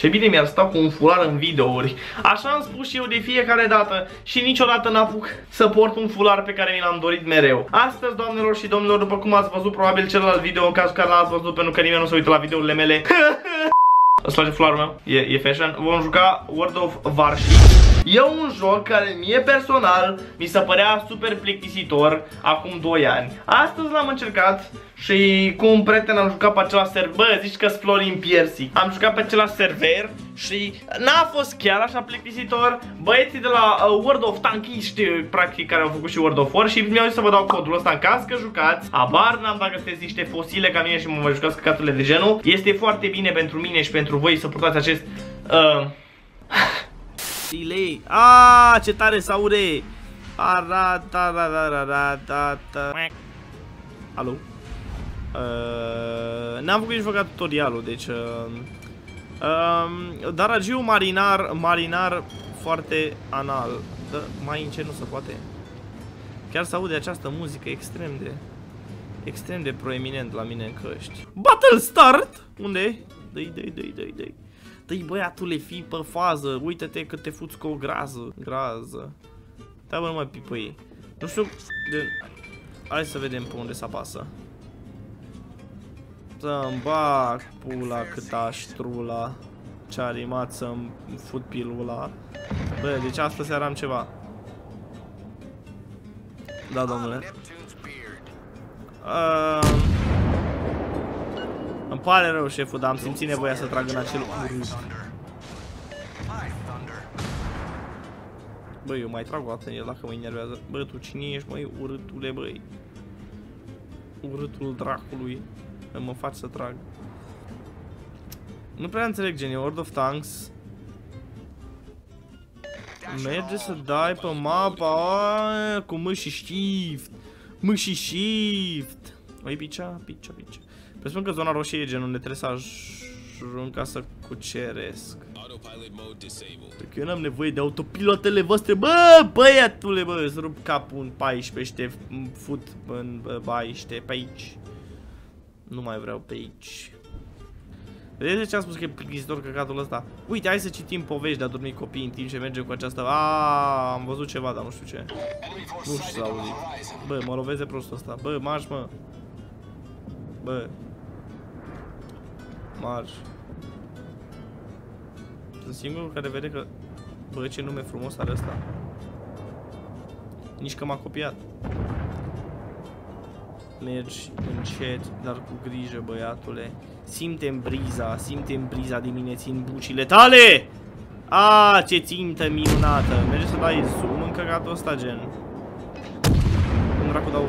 Ce bine mi-ar sta cu un fular în videouri. Așa am spus și eu de fiecare dată și niciodată n-apuc să port un fular pe care mi l-am dorit mereu. Astăzi, doamnelor și domnilor, după cum ați văzut probabil celălalt video, în cazul care l-ați văzut, pentru că nimeni nu se uită la videourile mele. Îți place fularul meu? E fashion. Vom juca World of Warships. E un joc care mie personal mi se părea super plictisitor acum 2 ani. Astăzi l-am încercat și cu un prieten am jucat pe același server. Bă, zici că sunt flori în piersic. Am jucat pe același server și n-a fost chiar așa plictisitor. Băieții de la World of Tanks, știu, practic, care au făcut și World of Warships, și mi-au zis să vă dau codul ăsta în caz că jucați. Abar n-am dacă sunteți niște fosile ca mine și mă jucați căcaturile de genul. Este foarte bine pentru mine și pentru voi să purtați acest... Delay. Aaaa, ce tare saure! Alo? N-am făcut nici făcut tutorialul, deci... Daragiu marinar, foarte anal. Da, mai în ce nu se poate. Chiar se aude această muzică extrem de... proeminent la mine în căști. Battle Start! Unde? Dă-i, dă-i. Dă-i, băiatule, fii pe fază, uite-te că te fuți cu o grază. Da, bă, nu mă pipăi. Nu știu de... Hai să vedem pe unde se apasă. Să-mi bag pula cât aș trula. Ce-a rimat să-mi fut pilula. Bă, deci asta seara am ceva. Da, domnule. Îmi pare rău, șeful, dar am simțit nevoia să trag în acel urât. Băi, eu mai trag o dată în el dacă mă enervează. Bă, tu cine ești, măi, urâtule, băi? Urâtul dracului. Mă faci să trag. Nu prea înțeleg, genii, World of Tanks. Merge să dai pe mapa aia, cu M și Shift. M și Shift. Măi, picea. Presupun că zona roșie e genul unde trebuie să ajung ca să cuceresc. Pentru că eu n-am nevoie de autopilotele voastre. Bă, băiatule, bă, îți rup capul în 14, fut în 14, pe aici. Nu mai vreau pe aici. Vedeți ce am spus că e plictisitor căcatul ăsta? Uite, hai să citim povești de a dormi copii în timp ce mergem cu această... Aaaa, am văzut ceva, dar nu știu ce. Nu știu, s-a auzit. Bă, mă loveze prostul ăsta. Bă, marș, mă. Bă. Marș. Sunt singurul care vede că... Bă, ce nume frumos are ăsta. Nici că m-a copiat. Mergi încet, dar cu grijă, băiatule. Simte-mi briza, din mine, țin bucile tale! A, ce țintă minunată! Merge să dai zoom în căcatul ăsta, gen. Cum dracu dau...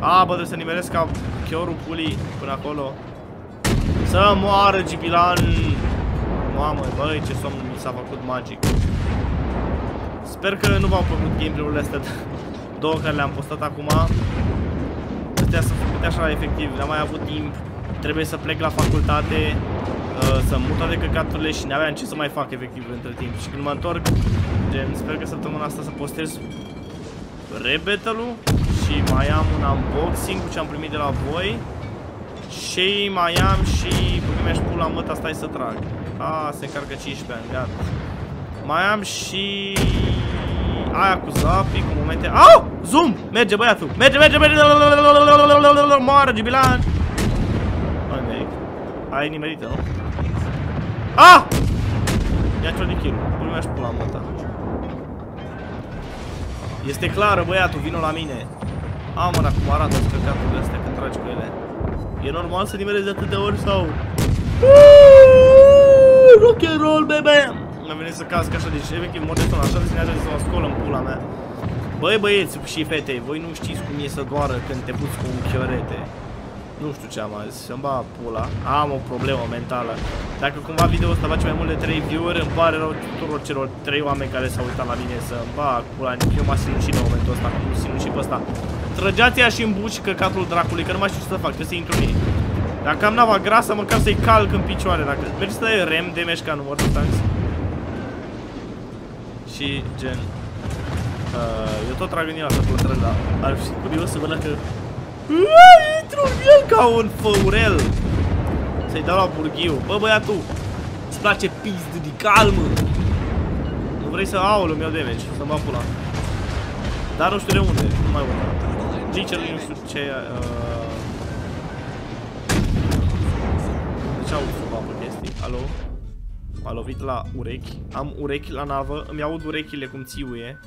A, bă, trebuie să nimeresc ca chiorul pulii până acolo. Să moară Gipilan! Mamă, băi, ce somn mi s-a făcut magic. Sper că nu v-au făcut gameplay-urile astea două care le-am postat acum. Astea s-au făcut așa, efectiv, n-am mai avut timp. Trebuie să plec la facultate, să-mi mut toate căcaturile și n-aveam ce să mai fac, efectiv, între timp. Și când mă întorc, gen, sper că săptămâna asta să postez Rebettle-ul. Și mai am un unboxing cu ce am primit de la voi. Și mai am și... Bă, mi-aș pula măta, stai să trag. A, se încarcă 15 ani, gata. Mai am și... Aia cu zapi, cu momente... Au! Zoom! Merge, băiatul! Merge! Moară, Gibilan! Unde-i? Ai nimerită, nu? A! Ia ceva de kill-ul. Bă, mi-aș pula măta. Este clară, băiatul, vină la mine. Amă, dar cum arată scăcaturile astea când tragi cu ele? E normal să nimerezi de atâtea ori sau... Rock'n'roll, bebe! Mi-a venit să casc așa, deci efectiv modestul, așa de sinează să mă scol în pula mea. Băi, băieți și fete, voi nu știți cum e să doară când te puți cu un chiorete. Nu știu ce am azi, îmi ba pula. Am o problemă mentală. Dacă cumva video-ul ăsta face mai mult de 3 view-uri, îmi pare rău tuturor celor 3 oameni care s-au uitat la mine să îmi bag pula. Eu m-am sinucit în momentul ăsta, cum sinucit pe ăsta. Trăgeați-a și îmbuci căcatul dracului, că nu mai știu ce să fac, trebuie să-i intru mie. Dacă am nava grasă, măcar să-i calc în picioare. Dacă mergi să dai rem de meșca în World of Tanks. Și gen... eu tot trag în el așa tot trec, dar ar fi curios să văd dacă... Uai, intru în el ca un făurel. Să-i dau la burghiu. Bă, băiatul, Îți place pizd de calmă. Nu vrei să aoleu, mi-au damage, să mă apula. Dar nu știu de unde, nu mai urmă. Gicerului nu știu ce... De ce au făcut chestii? Alo? M-a lovit la urechi. Am urechi la navă, îmi aud urechile cum țiuie.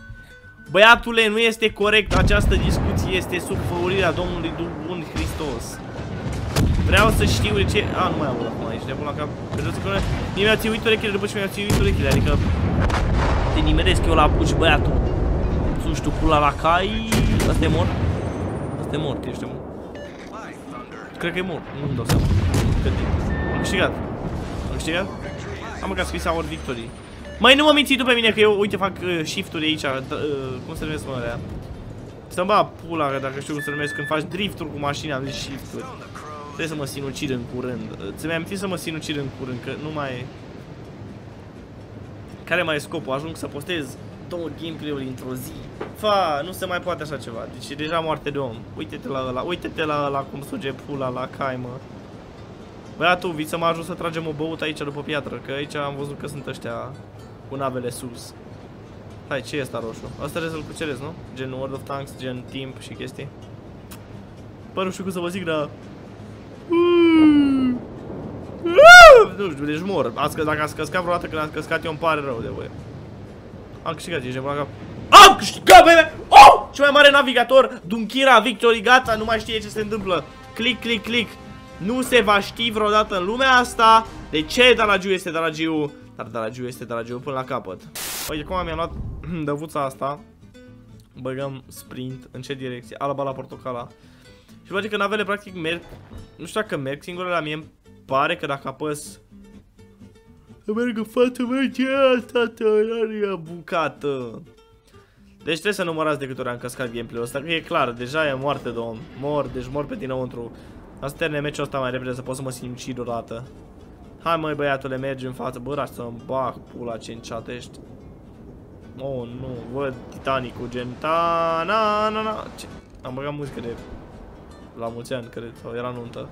Băiatule, nu este corect această discuție, este subfăurirea Domnului Bun Hristos. Vreau să știu de ce... A, nu mai aud acum aici, de până la cap. Mie mi-au țiuit urechile după ce mi-au țiuit urechile, adică... Te nimeresc eu la buci, băiatul. Nu știu, pula la cai... Asta e mort? Asta e mort, ești mort. Cred că e mort, nu-mi dau seama. Am câștigat. Am câștigat? Am măcar scris our victory. Mai nu mă minți tu pe mine că eu, uite, fac shift-uri aici, cum se numesc mă alea? Să-mi bag pula, dacă știu cum se numesc, când faci drift-uri cu mașina, am zis shift-uri. Trebuie să mă sinucid în curând. Ți-mi amintit să mă sinucid în curând, că nu mai... Care mai e scopul? Ajung să postez 2 gameplay-uri într-o zi. Fa, nu se mai poate așa ceva, deci e deja moarte de om. Uite-te la ăla, uite-te la ăla cum suge pula la caimă. Băiatul, vii să mă ajut să tragem o băută aici după piatră, că aici am văzut că sunt ăștia cu navele sus. Hai, ce e ăsta roșu? Asta trebuie să-l cuceresc, nu? Gen World of Tanks, gen timp și chestii. Bă, nu știu cum să vă zic, dar... Nu știu, deci mor. Dacă ați căscat vreodată, când ați căscat, eu îmi pare rău de voi. Am câștigat, ești nebun la cap. Am câștigat, băi! Oh! Cel mai mare navigator, Dunkira, Victory, gata, nu mai știe ce se întâmplă. Click, click, click. Nu se va ști vreodată în lumea asta de ce Daragiu este Daragiu. Dar Daragiu este Daragiu până la capăt. Uite, acum mi-am luat dăvuța asta. Băgăm sprint, în ce direcție? Alba la portocala. Și face că navele practic merg. Nu știu dacă merg singură, la mie îmi pare că dacă apăs merg în față, merge asta, tărarea bucată. Deci trebuie să numărați de câte ori am căscat gameplay-ul ăsta, că e clar, deja e moarte de om. Mor, deci mor pe dinăuntru. Asta termine meciul ăsta mai repede, să pot să mă sinucid odată. Hai măi băiatule, mergi în față, bă, să-mi bag pula ce înceatești. Oh, nu, văd Titanic-ul, gen ta, na, na, na. Ce? Am băgat muzică de... La mulți ani, cred, sau era nuntă.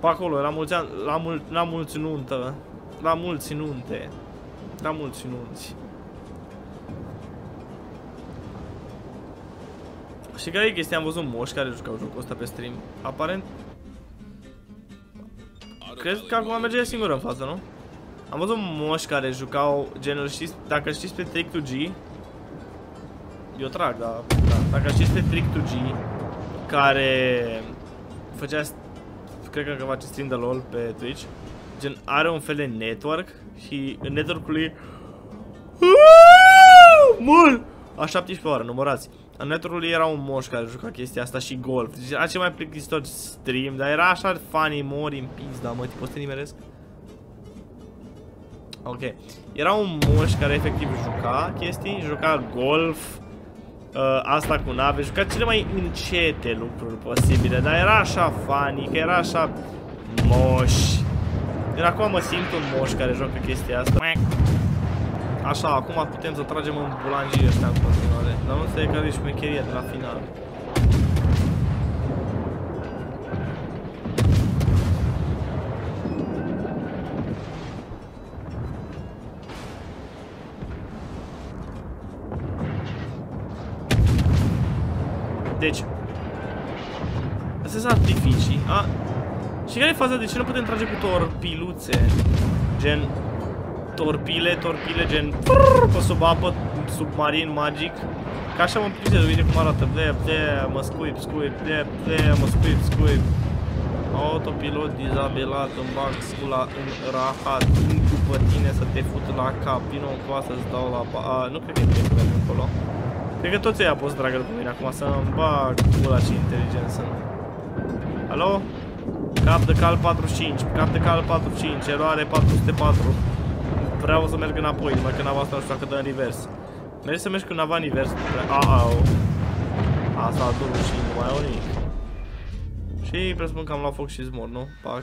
Pe acolo, la mulți ani, la mulți nuntă. La mulți nunte. La mulți nunți. Și care e chestia, am văzut moși care jucau jocul ăsta pe stream. Aparent... Cred că acum merge singură în față, nu? Am văzut moși care jucau genul, știți, dacă știți pe Trick2G... Eu trag, dar... Da. Dacă știți pe Trick2G, care... Făcea... Cred că face stream de LOL pe Twitch. Gen, are un fel de network și în network-ul lui... Mult! A 17 oară, numărați. În network-ul era un moș care juca chestia asta și golf. Deci era cel mai plictisitor stream, dar era așa funny, mori în pizda, mă, poți să te nimeresc? Ok. Era un moș care efectiv juca chestii, juca golf, asta cu nave, juca cele mai încete lucruri posibile, dar era așa funny, că era așa moș. Iar acum mă simt un moș care joacă chestia asta. Așa, acum putem să tragem în bulangii ăștia în continuare. Dar nu știu care e șmecheria de la final. Deci astea sunt artificii. A, și care e faza? De ce nu putem trage cu torpiluțe? Gen torpile, torpile, gen pe sub apă, submarin magic. Ca așa mă prinde de uite cum arată. Ble, ble, mă scuip, scuip, ble, ble, mă scuip, scuip. Autopilot dizabilat, îmi bag scula în rahat. Vin după tine să te fut la cap. Vino cu asta să-ți dau la pa... A, nu cred că e trebuie acolo. Cred că toți ăia pot să dragă după mine acum, să-mi bag scula și inteligență. Alo? Cap de cal 45, cap de cal 45, eroare 404. Vreau să merg înapoi, numai că nava asta nu știu dacă dă în revers. Mergi să mergi cu nava în revers. A-a-o. Asta a durut și nu mai au nimic. Și presupun că am luat foc și zmor, nu? Pac.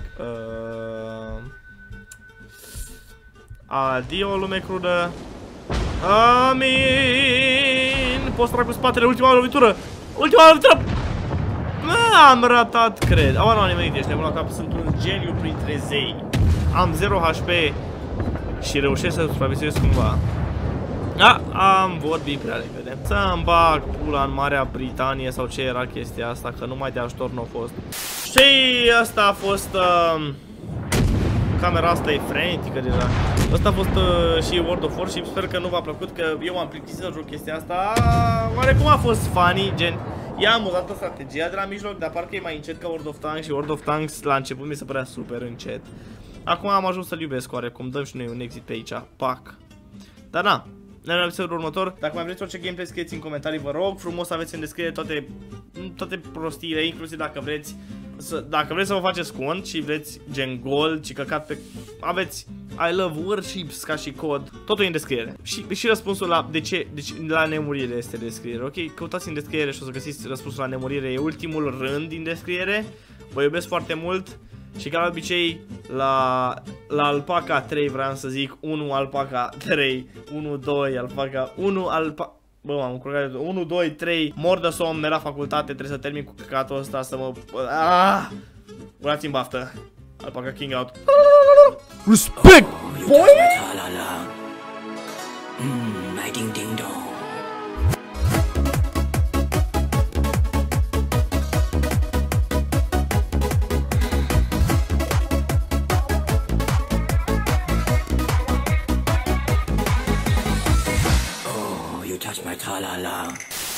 Adio, lume crudă. Amin. Poți trag cu spatele, ultima lovitură. Ultima lovitură. Am ratat, cred. Au, nu am nimerit, ești nebun la cap, sunt un geniu printre zei. Am 0 HP. și reușesc să supraviețuiesc cumva. Am vorbit prea repede. Să-mi bag pula în Marea Britanie sau ce era chestia asta, că numai de ajutor n-a fost. Și asta a fost... camera asta e frenetică deja. Asta a fost și World of Warships. Sper că nu v-a plăcut, că eu m-am plictisit să joc chestia asta. Oarecum a fost funny, gen... I-a amuzat strategia de la mijloc, dar parcă e mai încet ca World of Tanks și World of Tanks la început mi se părea super încet. Acum am ajuns să-l iubesc oarecum, dăm și noi un exit pe aici, pac. Dar na, ne vedem în episodul următor. Dacă mai vreți orice gameplay, scrieți în comentarii, vă rog frumos, aveți în descriere toate prostiile, inclusiv dacă vreți să vă faceți cont și vreți gen gold și căcat pe... Aveți I love warships ca și cod, totul e în descriere. Și răspunsul la la nemurire este în descriere, ok? Căutați în descriere și o să găsiți răspunsul la nemurire, e ultimul rând din descriere. Vă iubesc foarte mult și ca de obicei la alpaca 3 vreau să zic 1 alpaca 3, 1 2 alpaca 1 alpaca. Bă, m-am încurcat, 1, 2, 3, mor de somn, era facultate, trebuie să termin cu căcatul ăsta, să mă... Urați-mi baftă. Alpaca King out. Respect, boy! I ding ding dong.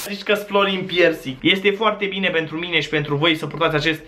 Zici că-s flori în piersic. Este foarte bine pentru mine și pentru voi să purtați acest...